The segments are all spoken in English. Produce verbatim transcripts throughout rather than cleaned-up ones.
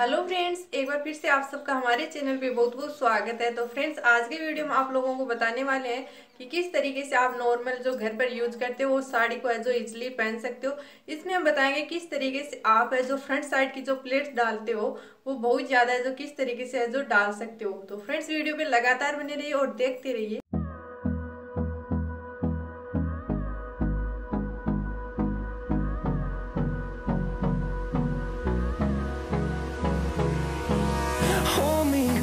Hello friends, एक बार फिर से आप सबका हमारे चैनल पे बहुत बहुत स्वागत है। तो फ्रेंड्स, आज के वीडियो में आप लोगों को बताने वाले हैं कि किस तरीके से आप नॉर्मल जो घर पर यूज करते हो वो साड़ी को है जो इजीली पहन सकते हो। इसमें हम बताएंगे किस तरीके से आप है जो फ्रंट साइड की जो प्लेट्स डालते हो वो बहुत ज़्यादा है जो किस तरीके से है जो डाल सकते हो। तो फ्रेंड्स, वीडियो पर लगातार बने रहिए और देखते रहिए।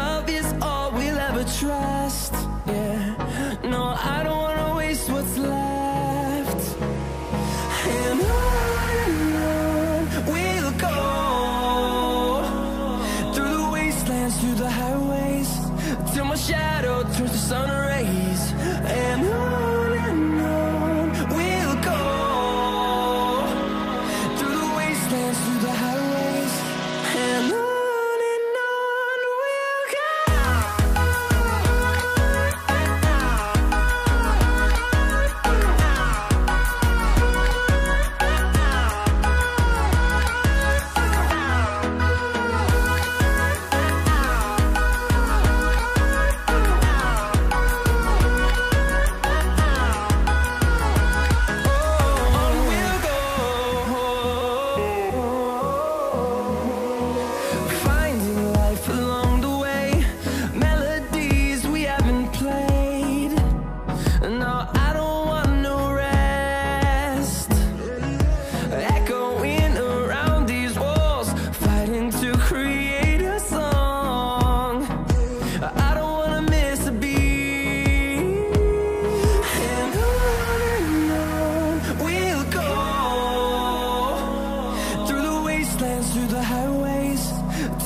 love is all we'll ever trust. Yeah, no, I don't wanna waste what's left. And on we'll go, through the wastelands, through the highways, till my shadow turns to sun rays. And on and on we'll go, through the wastelands, through the highways, and on and on we'll through the highways,